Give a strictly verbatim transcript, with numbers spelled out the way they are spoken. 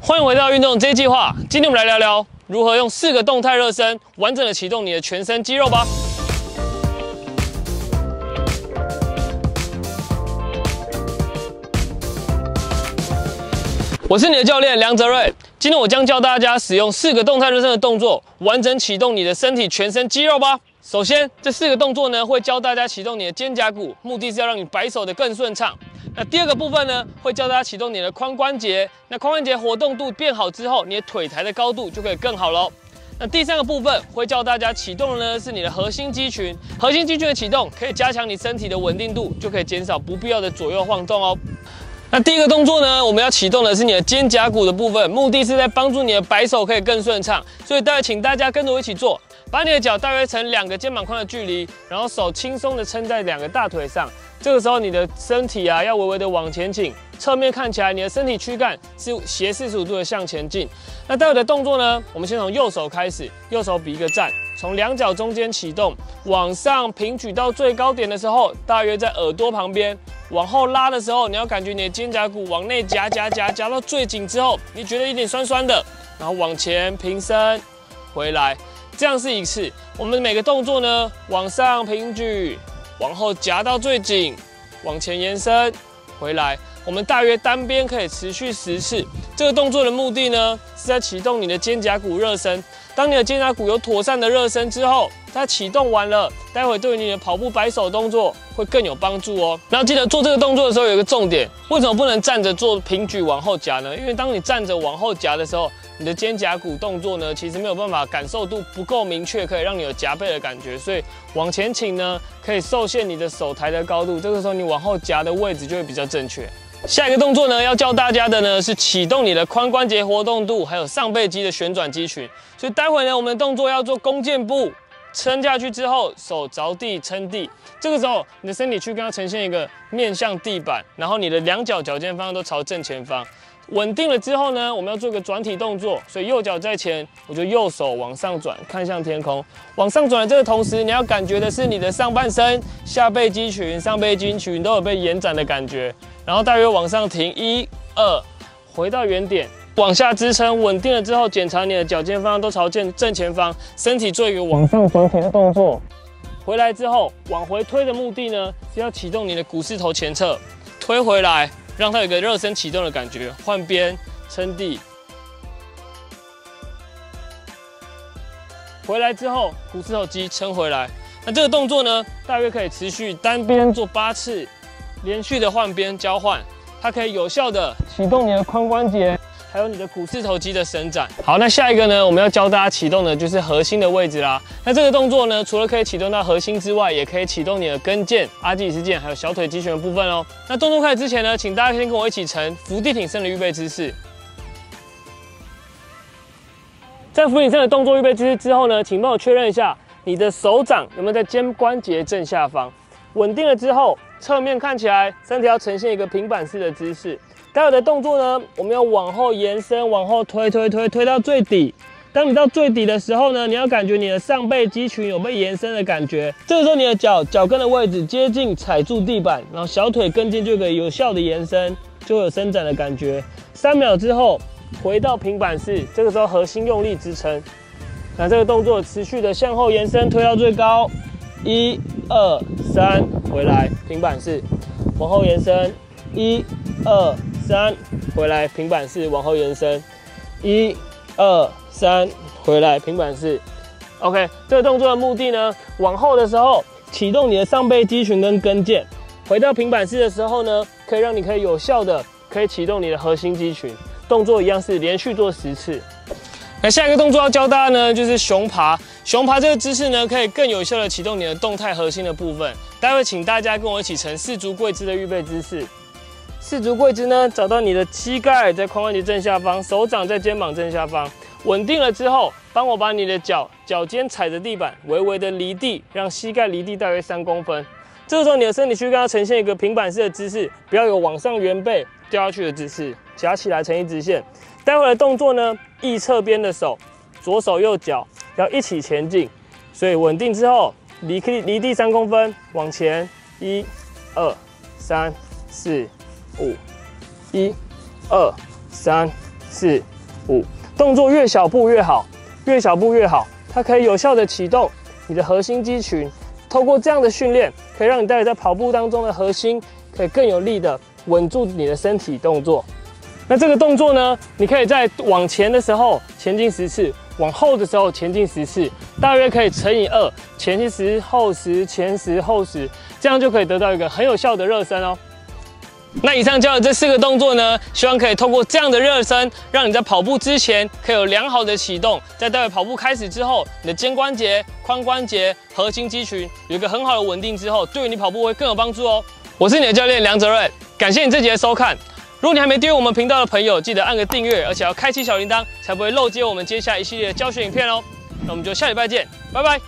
欢迎回到运动J计划，今天我们来聊聊如何用四个动态热身，完整的启动你的全身肌肉吧。 我是你的教练梁哲瑞，今天我将教大家使用四个动态热身的动作，完整启动你的身体全身肌肉吧。首先，这四个动作呢，会教大家启动你的肩胛骨，目的是要让你摆手的更顺畅。那第二个部分呢，会教大家启动你的髋关节，那髋关节活动度变好之后，你的腿抬的高度就可以更好咯。那第三个部分会教大家启动的呢，是你的核心肌群，核心肌群的启动可以加强你身体的稳定度，就可以减少不必要的左右晃动哦。 那第一个动作呢，我们要启动的是你的肩胛骨的部分，目的是在帮助你的摆手可以更顺畅。所以待会请大家跟着我一起做，把你的脚大约成两个肩膀宽的距离，然后手轻松的撑在两个大腿上。这个时候你的身体啊，要微微的往前倾，侧面看起来你的身体躯干是斜四十五度的向前进。那待会的动作呢，我们先从右手开始，右手比一个赞。 从两脚中间启动，往上平举到最高点的时候，大约在耳朵旁边。往后拉的时候，你要感觉你的肩胛骨往内夹夹夹夹到最紧之后，你觉得有点酸酸的，然后往前平伸回来，这样是一次。我们每个动作呢，往上平举，往后夹到最紧，往前延伸回来。我们大约单边可以持续十次。这个动作的目的呢，是在启动你的肩胛骨热身。 当你的肩胛骨有妥善的热身之后，它启动完了，待会对于你的跑步摆手动作会更有帮助哦。然后记得做这个动作的时候有一个重点，为什么不能站着做平举往后夹呢？因为当你站着往后夹的时候，你的肩胛骨动作呢其实没有办法感受度不够明确，可以让你有夹背的感觉。所以往前倾呢可以受限你的手抬的高度，这个时候你往后夹的位置就会比较正确。 下一个动作呢，要教大家的呢是启动你的髋关节活动度，还有上背肌的旋转肌群。所以待会呢，我们的动作要做弓箭步，撑下去之后，手着地撑地。这个时候，你的身体躯干要呈现一个面向地板，然后你的两脚脚尖方向都朝正前方。稳定了之后呢，我们要做一个转体动作，所以右脚在前，我就右手往上转，看向天空。往上转的这个同时，你要感觉的是你的上半身、下背肌群、上背肌群都有被延展的感觉。 然后大约往上停，一、二，回到原点，往下支撑，稳定了之后，检查你的脚尖方向都朝正正前方，身体做一个往上回填的动作。回来之后，往回推的目的呢，是要启动你的股四头前侧，推回来，让它有一个热身启动的感觉。换边，撑地。回来之后，股四头肌撑回来。那这个动作呢，大约可以持续单边做八次。 连续的换边交换，它可以有效的启动你的髋关节，还有你的股四头肌的伸展。好，那下一个呢，我们要教大家启动的就是核心的位置啦。那这个动作呢，除了可以启动到核心之外，也可以启动你的跟腱、阿基里斯腱还有小腿肌群的部分哦。那动作开始之前呢，请大家先跟我一起呈伏地挺身的预备姿势。 在俯卧撑的动作预备姿势之后呢，请帮我确认一下你的手掌有没有在肩关节正下方。稳定了之后， 侧面看起来，身体要呈现一个平板式的姿势。待会的动作呢，我们要往后延伸，往后推推推推到最底。当你到最底的时候呢，你要感觉你的上背肌群有被延伸的感觉。这个时候，你的脚脚跟的位置接近踩住地板，然后小腿跟腱就可以有效的延伸，就会有伸展的感觉。三秒之后回到平板式，这个时候核心用力支撑。那这个动作持续的向后延伸，推到最高。 一二三，回来平板式，往后延伸。一二三，回来平板式，往后延伸。一二三，回来平板式。OK， 这个动作的目的呢，往后的时候启动你的上背肌群跟跟腱，回到平板式的时候呢，可以让你可以有效的可以启动你的核心肌群。动作一样是连续做十次。 那下一个动作要教大家呢，就是熊爬。熊爬这个姿势呢，可以更有效的启动你的动态核心的部分。待会请大家跟我一起呈四足跪姿的预备姿势。四足跪姿呢，找到你的膝盖在髋关节正下方，手掌在肩膀正下方，稳定了之后，帮我把你的脚脚尖踩着地板，微微的离地，让膝盖离地大约三公分。这个时候你的身体躯干要呈现一个平板式的姿势，不要有往上圆背掉下去的姿势，夹起来成一直线。 待会的动作呢，右侧边的手，左手右脚要一起前进，所以稳定之后，离地离地三公分，往前，一、二、三、四、五，一、二、三、四、五。动作越小步越好，越小步越好，它可以有效的启动你的核心肌群。透过这样的训练，可以让你待会在跑步当中的核心可以更有力的稳住你的身体动作。那这个动作呢，你可以在往前的时候前进十次，往后的时候前进十次，大约可以乘以二，前进十，后十，前十，后十，这样就可以得到一个很有效的热身哦。 那以上教的这四个动作呢，希望可以透过这样的热身，让你在跑步之前可以有良好的启动，在待会跑步开始之后，你的肩关节、髋关节、核心肌群有一个很好的稳定之后，对于你跑步会更有帮助哦。我是你的教练梁哲瑞，感谢你这集的收看。如果你还没订阅我们频道的朋友，记得按个订阅，而且要开启小铃铛，才不会漏接我们接下来一系列的教学影片哦。那我们就下礼拜见，拜拜。